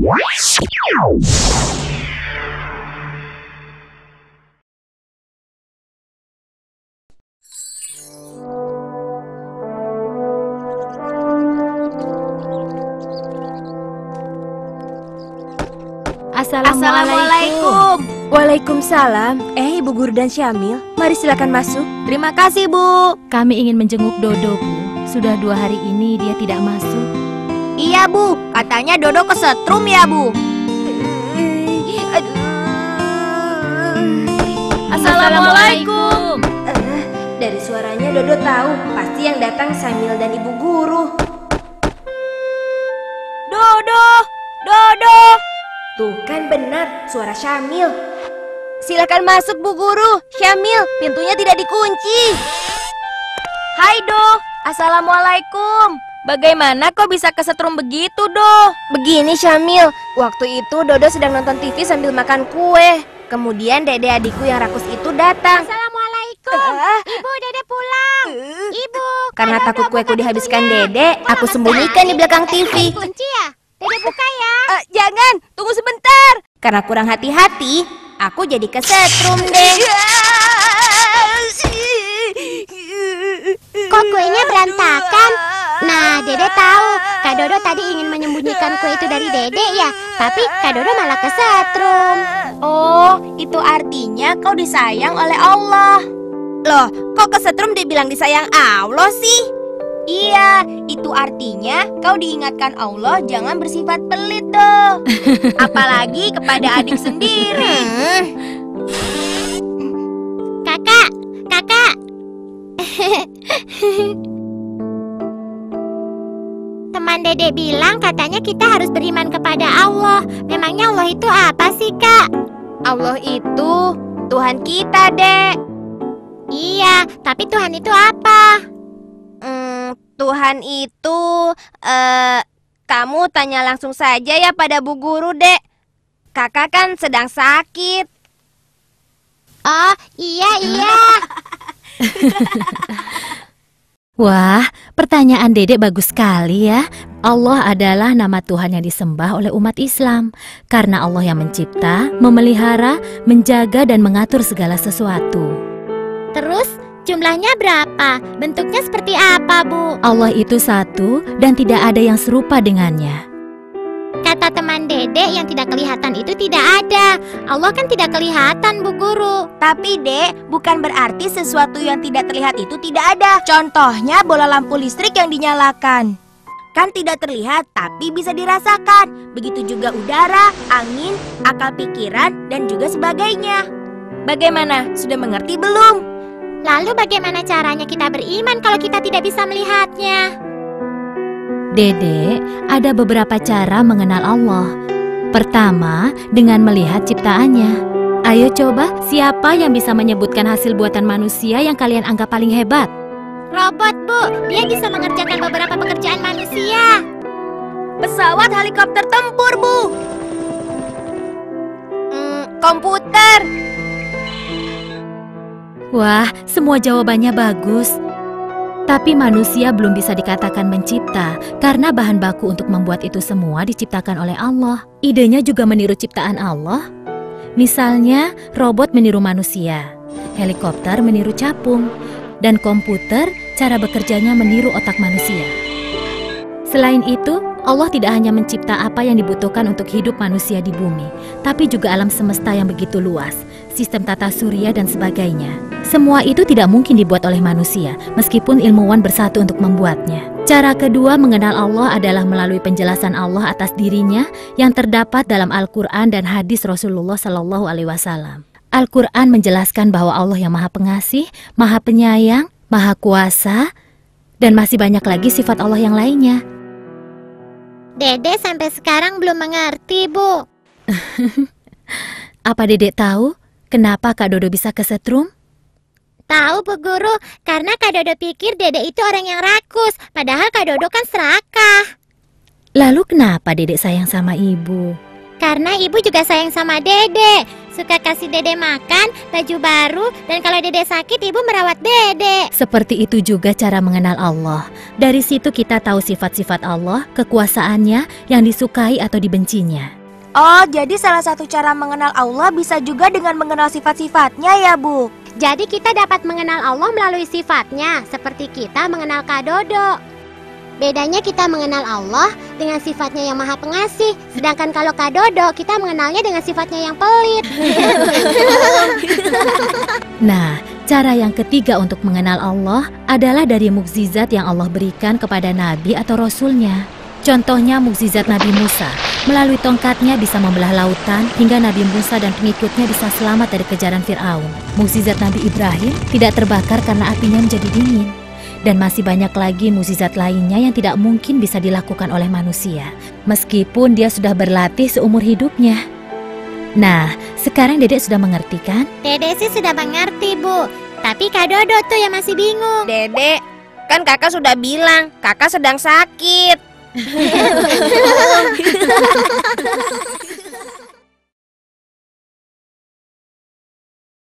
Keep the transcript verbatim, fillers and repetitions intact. Assalamualaikum. Waalaikumsalam. Eh, Ibu Guru dan Syamil, mari silakan masuk. Terima kasih, Bu. Kami ingin menjenguk Dodo, Bu. Sudah dua hari ini dia tidak masuk. Iya, Bu. Katanya Dodo kesetrum ya, Bu. Assalamualaikum. Uh, dari suaranya Dodo tahu, pasti yang datang Syamil dan Ibu Guru. Dodo, Dodo. Tuh kan benar, suara Syamil. Silakan masuk, Bu Guru. Syamil, pintunya tidak dikunci. Hai, Do. Assalamualaikum. Bagaimana kok bisa kesetrum begitu, Do? Begini, Syamil. Waktu itu Dodo sedang nonton T V sambil makan kue. Kemudian Dede adikku yang rakus itu datang. Assalamualaikum. Uh, Ibu, Dede pulang. Uh, Ibu. Karena takut kueku dihabiskan Dede, aku sembunyikan di belakang T V. Kunci ya? Dede buka ya. Uh, jangan, tunggu sebentar. Karena kurang hati-hati, aku jadi kesetrum deh. Kok kuenya berantakan? Nah, Dede tahu. Kak Dodo tadi ingin menyembunyikan kue itu dari Dede ya. Tapi Kak Dodo malah kesetrum. Oh, itu artinya kau disayang oleh Allah. Loh, kok kesetrum dibilang disayang Allah sih? Iya, itu artinya kau diingatkan Allah jangan bersifat pelit dong. Apalagi kepada adik sendiri. Kakak, kakak. Teman Dede bilang katanya kita harus beriman kepada Allah. Memangnya Allah itu apa sih, Kak? Allah itu Tuhan kita, Dek. Iya, tapi Tuhan itu apa? Hmm, Tuhan itu uh, kamu tanya langsung saja ya pada Bu Guru, Dek. Kakak kan sedang sakit. Oh, iya iya. Wah, pertanyaan Dede bagus sekali ya. Allah adalah nama Tuhan yang disembah oleh umat Islam. Karena Allah yang mencipta, memelihara, menjaga dan mengatur segala sesuatu. Terus jumlahnya berapa? Bentuknya seperti apa, Bu? Allah itu satu dan tidak ada yang serupa dengannya. Kata teman Dede yang tidak kelihatan itu tidak ada. Allah kan tidak kelihatan, Bu Guru. Tapi, Dek, bukan berarti sesuatu yang tidak terlihat itu tidak ada. Contohnya bola lampu listrik yang dinyalakan. Kan tidak terlihat, tapi bisa dirasakan. Begitu juga udara, angin, akal pikiran, dan juga sebagainya. Bagaimana? Sudah mengerti belum? Lalu bagaimana caranya kita beriman kalau kita tidak bisa melihatnya? Dede, ada beberapa cara mengenal Allah. Pertama, dengan melihat ciptaannya. Ayo coba, siapa yang bisa menyebutkan hasil buatan manusia yang kalian anggap paling hebat? Robot, Bu. Dia bisa mengerjakan beberapa pekerjaan manusia. Pesawat helikopter tempur, Bu. Mm, komputer. Wah, semua jawabannya bagus. Tapi manusia belum bisa dikatakan mencipta, karena bahan baku untuk membuat itu semua diciptakan oleh Allah. Idenya juga meniru ciptaan Allah. Misalnya, robot meniru manusia, helikopter meniru capung, dan komputer cara bekerjanya meniru otak manusia. Selain itu, Allah tidak hanya mencipta apa yang dibutuhkan untuk hidup manusia di bumi, tapi juga alam semesta yang begitu luas, sistem tata surya dan sebagainya. Semua itu tidak mungkin dibuat oleh manusia, meskipun ilmuwan bersatu untuk membuatnya. Cara kedua mengenal Allah adalah melalui penjelasan Allah atas dirinya yang terdapat dalam Al-Quran dan hadis Rasulullah Shallallahu Alaihi Wasallam. Al-Quran menjelaskan bahwa Allah yang Maha Pengasih, Maha Penyayang, Maha Kuasa, dan masih banyak lagi sifat Allah yang lainnya. Dede sampai sekarang belum mengerti, Bu. Apa Dede tahu kenapa Kak Dodo bisa kesetrum? Tahu, Bu Guru, karena Kak Dodo pikir Dede itu orang yang rakus, padahal Kak Dodo kan serakah. Lalu kenapa Dede sayang sama Ibu? Karena Ibu juga sayang sama Dede. suka kasih Dede makan, baju baru, dan kalau Dede sakit, Ibu merawat Dede. Seperti itu juga cara mengenal Allah. Dari situ kita tahu sifat-sifat Allah, kekuasaannya, yang disukai atau dibencinya. Oh, jadi salah satu cara mengenal Allah bisa juga dengan mengenal sifat-sifatnya ya, Bu? Jadi kita dapat mengenal Allah melalui sifatnya, seperti kita mengenal Kak Dodo. Bedanya kita mengenal Allah dengan sifatnya yang maha pengasih, sedangkan kalau Kak Dodo, kita mengenalnya dengan sifatnya yang pelit. Nah, cara yang ketiga untuk mengenal Allah adalah dari mukjizat yang Allah berikan kepada Nabi atau Rasulnya. Contohnya mukjizat Nabi Musa. Melalui tongkatnya bisa membelah lautan hingga Nabi Musa dan pengikutnya bisa selamat dari kejaran Fir'aun. Mukjizat Nabi Ibrahim tidak terbakar karena apinya menjadi dingin. Dan masih banyak lagi mukjizat lainnya yang tidak mungkin bisa dilakukan oleh manusia, meskipun dia sudah berlatih seumur hidupnya. Nah, sekarang Dedek sudah mengerti kan? Dedek sih sudah mengerti, Bu. Tapi Kak Dodo tuh yang masih bingung. Dedek, kan kakak sudah bilang kakak sedang sakit.